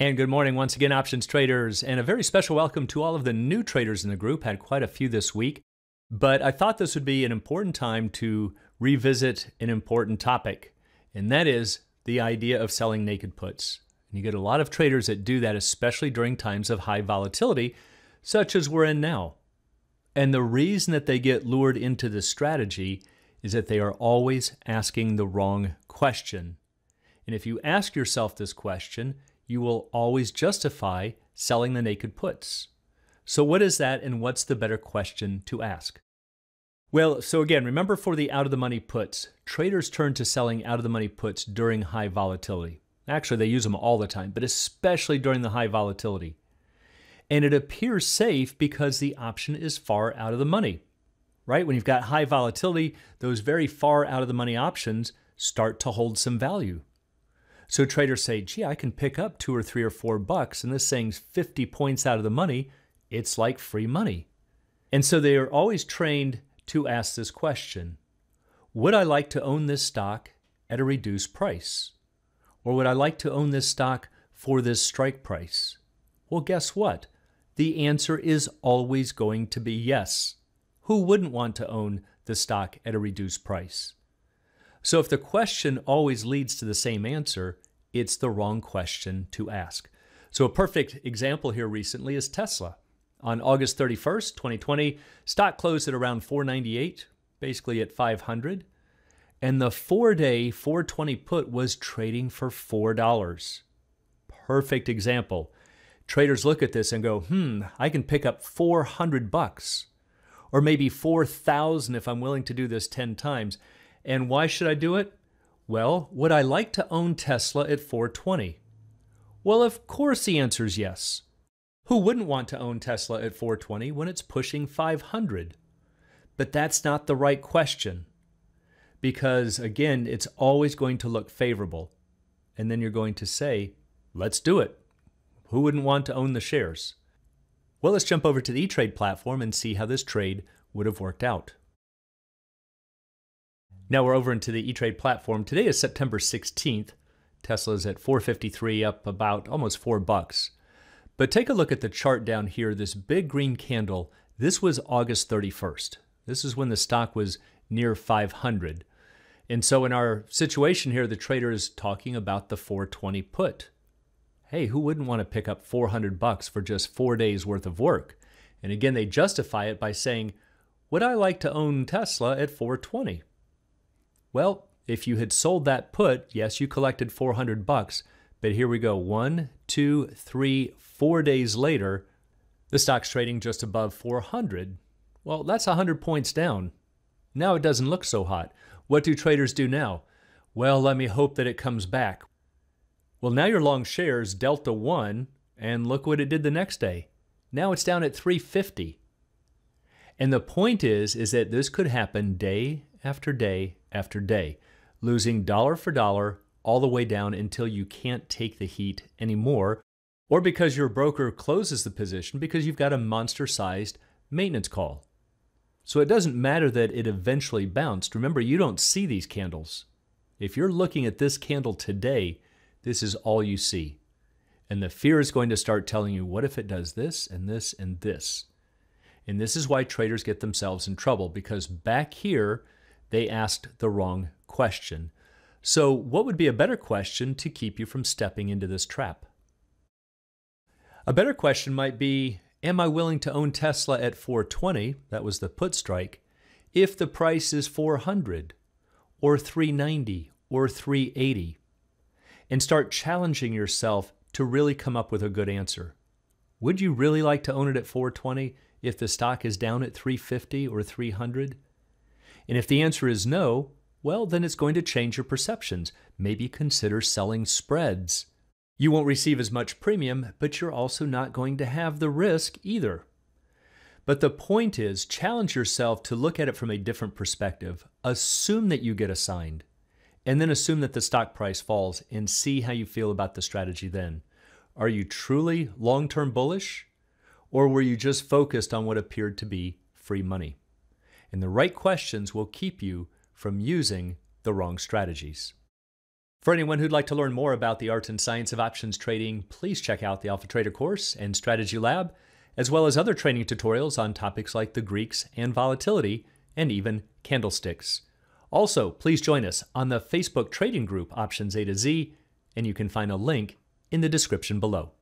And good morning once again, options traders, and a very special welcome to all of the new traders in the group. Had quite a few this week, but I thought this would be an important time to revisit an important topic, and that is the idea of selling naked puts. And you get a lot of traders that do that, especially during times of high volatility, such as we're in now. And the reason that they get lured into this strategy is that they are always asking the wrong question. And if you ask yourself this question, you will always justify selling the naked puts. So what is that, and what's the better question to ask? Well, so again, remember for the out-of-the-money puts, traders turn to selling out-of-the-money puts during high volatility. Actually, they use them all the time, but especially during the high volatility. And it appears safe because the option is far out of the money, right? When you've got high volatility, those very far out of the money options start to hold some value. So traders say, gee, I can pick up $2 or $3 or $4, and this thing's 50 points out of the money. It's like free money. And so they are always trained to ask this question: would I like to own this stock at a reduced price? Or would I like to own this stock for this strike price? Well, guess what? The answer is always going to be yes. Who wouldn't want to own the stock at a reduced price? So if the question always leads to the same answer, it's the wrong question to ask. So a perfect example here recently is Tesla. On August 31st, 2020, stock closed at around 498, basically at 500. And the four-day 420 put was trading for $4. Perfect example. Traders look at this and go, I can pick up $400, or maybe 4,000 if I'm willing to do this 10 times. And why should I do it? Well, would I like to own Tesla at 420? Well, of course the answer is yes. Who wouldn't want to own Tesla at 420 when it's pushing 500? But that's not the right question, because again, it's always going to look favorable. And then you're going to say, let's do it. Who wouldn't want to own the shares? Well, let's jump over to the eTrade platform and see how this trade would have worked out. Now we're over into the eTrade platform. Today is September 16th. Tesla's at 453, up about almost $4. But take a look at the chart down here, this big green candle. This was August 31st. This is when the stock was near 500. And so in our situation here, the trader is talking about the 420 put. Hey, who wouldn't want to pick up $400 for just 4 days worth of work? And again, they justify it by saying, would I like to own Tesla at 420? Well, if you had sold that put, yes, you collected $400, but here we go. 1, 2, 3, 4 days later, the stock's trading just above 400. Well, that's 100 points down. Now it doesn't look so hot. What do traders do now? Well, let me hope that it comes back. Well, now you're long shares, Delta 1, and look what it did the next day. Now it's down at 350. And the point is that this could happen day after day after day, losing dollar for dollar all the way down until you can't take the heat anymore, or because your broker closes the position because you've got a monster-sized maintenance call. So it doesn't matter that it eventually bounced. Remember, you don't see these candles. If you're looking at this candle today, this is all you see. And the fear is going to start telling you, what if it does this and this and this? And this is why traders get themselves in trouble, because back here, they asked the wrong question. So what would be a better question to keep you from stepping into this trap? A better question might be, am I willing to own Tesla at 420? That was the put strike. If the price is 400 or 390 or 380, and start challenging yourself to really come up with a good answer. Would you really like to own it at 420 if the stock is down at 350 or 300? And if the answer is no, well, then it's going to change your perceptions. Maybe consider selling spreads. You won't receive as much premium, but you're also not going to have the risk either. But the point is, challenge yourself to look at it from a different perspective. Assume that you get assigned, and then assume that the stock price falls, and see how you feel about the strategy then. Are you truly long-term bullish, or were you just focused on what appeared to be free money? And the right questions will keep you from using the wrong strategies. For anyone who'd like to learn more about the art and science of options trading, please check out the Alpha Trader course and Strategy Lab, as well as other training tutorials on topics like the Greeks and volatility, and even candlesticks. Also, please join us on the Facebook trading group Options A to Z, and you can find a link in the description below.